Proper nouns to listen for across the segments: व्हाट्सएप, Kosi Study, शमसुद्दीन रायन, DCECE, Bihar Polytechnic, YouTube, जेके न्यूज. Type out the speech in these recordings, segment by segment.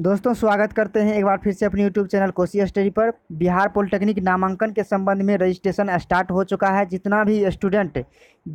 दोस्तों स्वागत करते हैं एक बार फिर से अपने YouTube चैनल कोसी स्टडी पर। बिहार पॉलिटेक्निक नामांकन के संबंध में रजिस्ट्रेशन स्टार्ट हो चुका है। जितना भी स्टूडेंट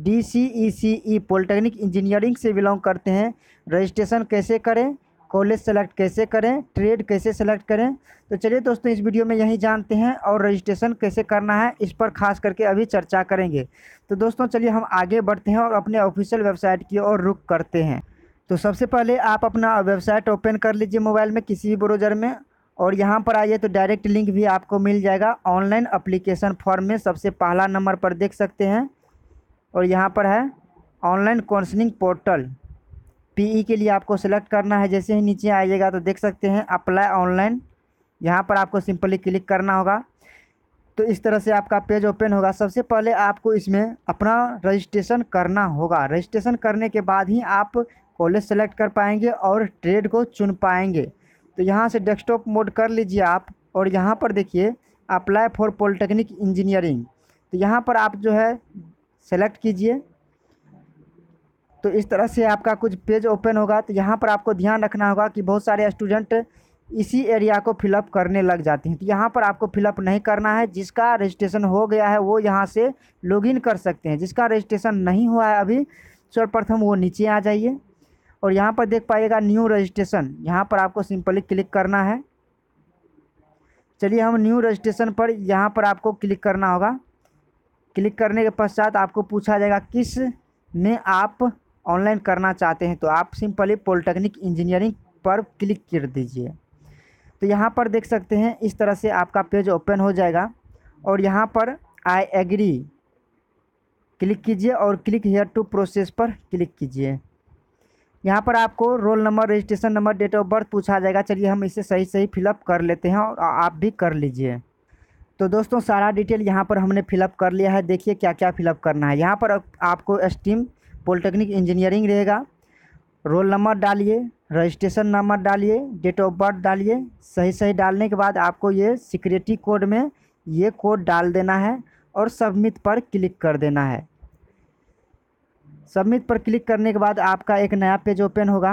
DCECE पॉलिटेक्निक इंजीनियरिंग से बिलोंग करते हैं, रजिस्ट्रेशन कैसे करें, कॉलेज सेलेक्ट कैसे करें, ट्रेड कैसे सेलेक्ट करें, तो चलिए दोस्तों इस वीडियो में यही जानते हैं और रजिस्ट्रेशन कैसे करना है इस पर खास करके अभी चर्चा करेंगे। तो दोस्तों चलिए हम आगे बढ़ते हैं और अपने ऑफिशियल वेबसाइट की ओर रुख करते हैं। तो सबसे पहले आप अपना वेबसाइट ओपन कर लीजिए मोबाइल में किसी भी ब्राउज़र में, और यहाँ पर आइए तो डायरेक्ट लिंक भी आपको मिल जाएगा। ऑनलाइन एप्लीकेशन फॉर्म में सबसे पहला नंबर पर देख सकते हैं, और यहाँ पर है ऑनलाइन काउंसलिंग पोर्टल। पीई के लिए आपको सेलेक्ट करना है। जैसे ही नीचे आइएगा तो देख सकते हैं अप्लाई ऑनलाइन, यहाँ पर आपको सिंपली क्लिक करना होगा। तो इस तरह से आपका पेज ओपन होगा। सबसे पहले आपको इसमें अपना रजिस्ट्रेशन करना होगा। रजिस्ट्रेशन करने के बाद ही आप कॉलेज सेलेक्ट कर पाएंगे और ट्रेड को चुन पाएंगे। तो यहाँ से डेस्कटॉप मोड कर लीजिए आप, और यहाँ पर देखिए अप्लाई फॉर पॉलिटेक्निक इंजीनियरिंग, तो यहाँ पर आप जो है सेलेक्ट कीजिए। तो इस तरह से आपका कुछ पेज ओपन होगा। तो यहाँ पर आपको ध्यान रखना होगा कि बहुत सारे स्टूडेंट इसी एरिया को फिलअप करने लग जाते हैं, तो यहाँ पर आपको फिलअप नहीं करना है। जिसका रजिस्ट्रेशन हो गया है वो यहाँ से लॉगिन कर सकते हैं, जिसका रजिस्ट्रेशन नहीं हुआ है अभी सर्वप्रथम वो नीचे आ जाइए, और यहाँ पर देख पाइएगा न्यू रजिस्ट्रेशन, यहाँ पर आपको सिंपली क्लिक करना है। चलिए हम न्यू रजिस्ट्रेशन पर यहाँ पर आपको क्लिक करना होगा। क्लिक करने के पश्चात आपको पूछा जाएगा किस में आप ऑनलाइन करना चाहते हैं, तो आप सिंपली पॉलिटेक्निक इंजीनियरिंग पर क्लिक कर दीजिए। तो यहाँ पर देख सकते हैं इस तरह से आपका पेज ओपन हो जाएगा, और यहाँ पर आई एग्री क्लिक कीजिए और क्लिक हेयर टू प्रोसेस पर क्लिक कीजिए। यहाँ पर आपको roll number, registration number, date of birth पूछा जाएगा। चलिए हम इसे सही फिलअप कर लेते हैं और आप भी कर लीजिए। तो दोस्तों सारा डिटेल यहाँ पर हमने फिलअप कर लिया है। देखिए क्या क्या फिलअप करना है। यहाँ पर आपको स्ट्रीम पॉलिटेक्निक इंजीनियरिंग रहेगा। रोल नंबर डालिए, रजिस्ट्रेशन नंबर डालिए, डेट ऑफ बर्थ डालिए। सही डालने के बाद आपको ये सिक्योरिटी कोड में ये कोड डाल देना है और सबमिट पर क्लिक कर देना है। सबमिट पर क्लिक करने के बाद आपका एक नया पेज ओपन होगा।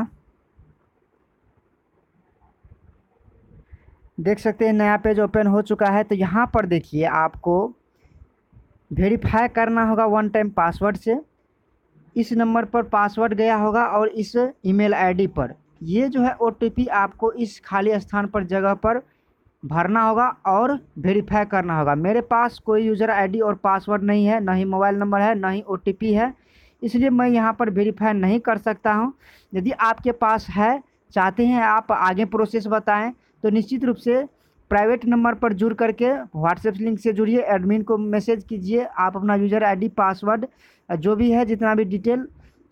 देख सकते हैं नया पेज ओपन हो चुका है। तो यहाँ पर देखिए आपको वेरीफाई करना होगा वन टाइम पासवर्ड से। इस नंबर पर पासवर्ड गया होगा और इस ईमेल आईडी पर ये जो है ओटीपी आपको इस खाली स्थान पर जगह पर भरना होगा और वेरीफाई करना होगा। मेरे पास कोई यूज़र आईडी और पासवर्ड नहीं है, ना ही मोबाइल नंबर है, ना ही ओटीपी है, इसलिए मैं यहाँ पर वेरीफाई नहीं कर सकता हूँ। यदि आपके पास है, चाहते हैं आप आगे प्रोसेस बताएं, तो निश्चित रूप से प्राइवेट नंबर पर जुड़ करके व्हाट्सएप लिंक से जुड़िए, एडमिन को मैसेज कीजिए। आप अपना यूज़र आईडी, पासवर्ड जो भी है, जितना भी डिटेल,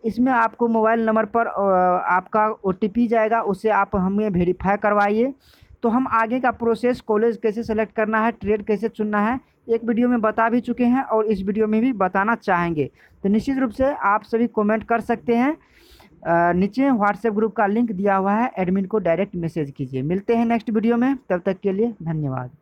इसमें आपको मोबाइल नंबर पर आपका ओटीपी जाएगा, उसे आप हमें वेरीफाई करवाइए। तो हम आगे का प्रोसेस, कॉलेज कैसे सेलेक्ट करना है, ट्रेड कैसे चुनना है, एक वीडियो में बता भी चुके हैं और इस वीडियो में भी बताना चाहेंगे। तो निश्चित रूप से आप सभी कमेंट कर सकते हैं। नीचे व्हाट्सएप ग्रुप का लिंक दिया हुआ है, एडमिन को डायरेक्ट मैसेज कीजिए। मिलते हैं नेक्स्ट वीडियो में, तब तक के लिए धन्यवाद।